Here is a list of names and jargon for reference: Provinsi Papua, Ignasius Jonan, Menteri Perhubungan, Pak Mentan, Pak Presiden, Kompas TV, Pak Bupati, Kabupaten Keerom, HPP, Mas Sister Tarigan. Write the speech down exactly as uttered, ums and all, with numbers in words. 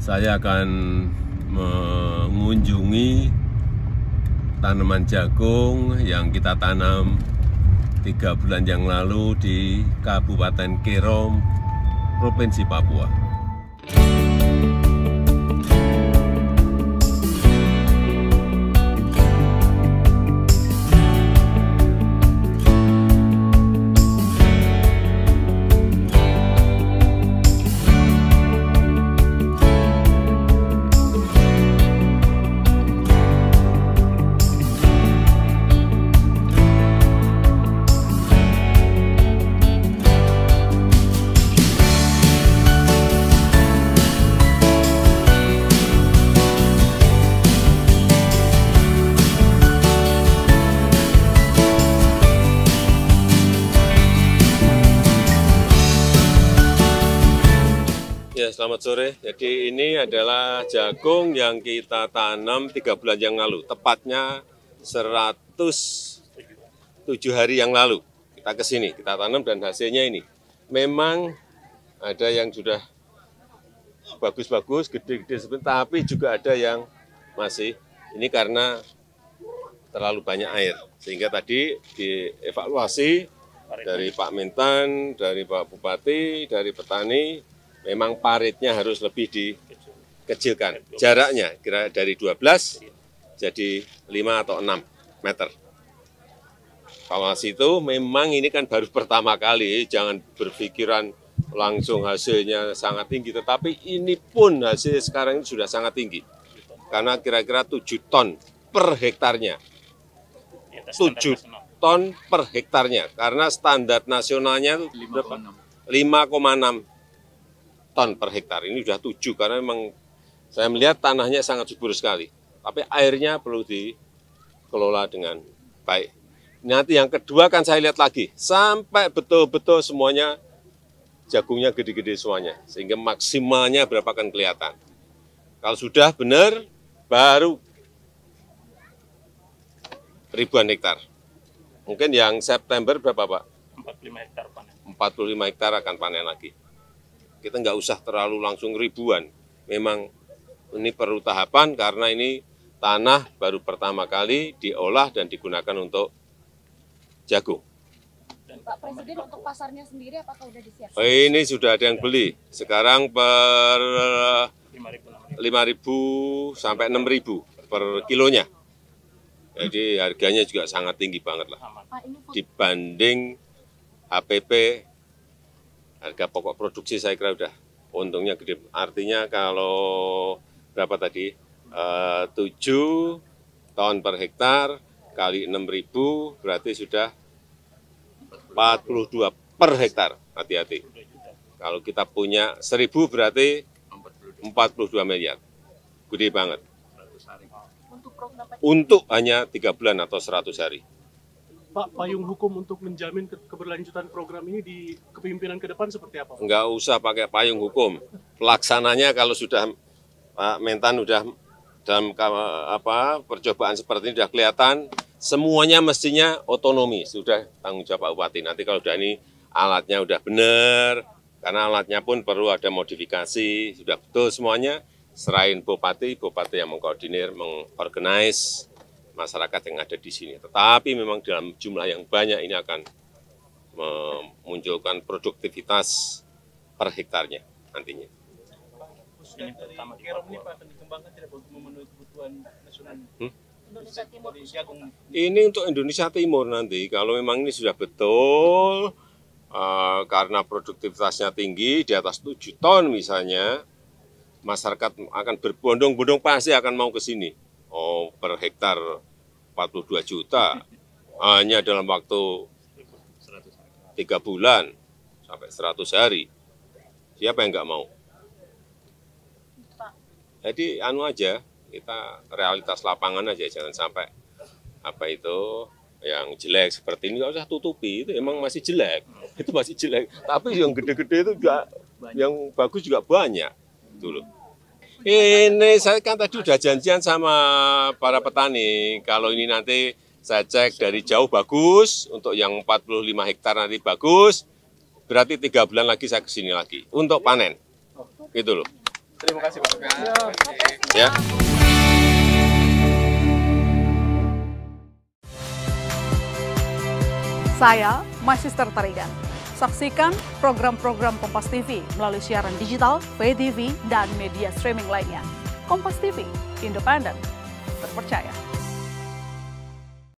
saya akan mengunjungi tanaman jagung yang kita tanam tiga bulan yang lalu di Kabupaten Keerom, Provinsi Papua. Selamat sore. Jadi ini adalah jagung yang kita tanam tiga bulan yang lalu, tepatnya seratus tujuh hari yang lalu. Kita ke sini, kita tanam dan hasilnya ini. Memang ada yang sudah bagus-bagus, gede-gede sebentar, tapi juga ada yang masih. Ini karena terlalu banyak air. Sehingga tadi dievaluasi dari Pak Mentan, dari Pak Bupati, dari petani, memang paritnya harus lebih dikecilkan. Jaraknya kira dari dua belas jadi lima atau enam meter. Evaluasi itu memang ini kan baru pertama kali, jangan berpikiran langsung hasilnya sangat tinggi, tetapi ini pun hasil sekarang sudah sangat tinggi. Karena kira-kira tujuh ton per hektarnya. tujuh ton per hektarnya, karena standar nasionalnya lima koma enam ton per hektar. Ini sudah tujuh, karena memang saya melihat tanahnya sangat subur sekali. Tapi airnya perlu dikelola dengan baik. Nanti yang kedua akan saya lihat lagi, sampai betul-betul semuanya jagungnya gede-gede semuanya. Sehingga maksimalnya berapa akan kelihatan. Kalau sudah benar, baru ribuan hektar. Mungkin yang September berapa, Pak? empat puluh lima hektar panen. empat puluh lima hektar akan panen lagi. Kita nggak usah terlalu langsung ribuan. Memang ini perlu tahapan karena ini tanah baru pertama kali diolah dan digunakan untuk jagung. Pak Presiden, untuk pasarnya sendiri apakah sudah disiapkan? Oh, ini sudah ada yang beli. Sekarang per lima ribu sampai enam ribu per kilonya. Jadi harganya juga sangat tinggi banget lah. Dibanding H P P, harga pokok produksi saya kira udah untungnya gede. Artinya kalau berapa tadi? E, tujuh ton per hektar kali enam ribu berarti sudah empat puluh dua per hektar. Hati-hati. Kalau kita punya seribu berarti empat puluh dua miliar. Gede banget. Untuk hanya tiga bulan atau seratus hari. Pak, payung hukum untuk menjamin keberlanjutan program ini di kepemimpinan ke depan seperti apa? Enggak usah pakai payung hukum. Pelaksananya kalau sudah Pak Mentan sudah dalam apa percobaan seperti ini sudah kelihatan, semuanya mestinya otonomi, sudah tanggung jawab Pak Bupati. Nanti kalau sudah ini alatnya sudah benar, karena alatnya pun perlu ada modifikasi, sudah betul semuanya, serahin Bupati, Bupati yang mengkoordinir, mengorganize masyarakat yang ada di sini. Tetapi memang dalam jumlah yang banyak ini akan memunculkan produktivitas per hektarnya nantinya. Ini pertama Keerom ini Pak, akan dikembangkan tidak memenuhi kebutuhan nasional. Hmm? Indonesia Timur. Ini untuk Indonesia Timur nanti, kalau memang ini sudah betul, uh, karena produktivitasnya tinggi, di atas tujuh ton misalnya, masyarakat akan berbondong-bondong pasti akan mau ke sini. Oh, per hektar empat puluh dua juta, hanya dalam waktu tiga bulan sampai seratus hari. Siapa yang nggak mau? Jadi anu aja, kita realitas lapangan aja, jangan sampai apa itu yang jelek seperti ini nggak usah tutupi, itu emang masih jelek, itu masih jelek. Tapi yang gede-gede itu juga, yang bagus juga banyak dulu. Ini saya kan tadi udah janjian sama para petani, kalau ini nanti saya cek dari jauh bagus, untuk yang empat puluh lima hektar nanti bagus, berarti tiga bulan lagi saya kesini lagi, untuk panen, gitu loh. Terima kasih Pak. Terima kasih. Ya. Saya Mas Sister Tarigan. Saksikan program-program Kompas T V melalui siaran digital, pay T V, dan media streaming lainnya. Kompas T V, independen, terpercaya.